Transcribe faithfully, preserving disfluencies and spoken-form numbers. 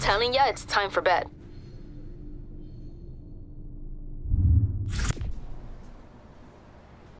Telling ya, it's time for bed.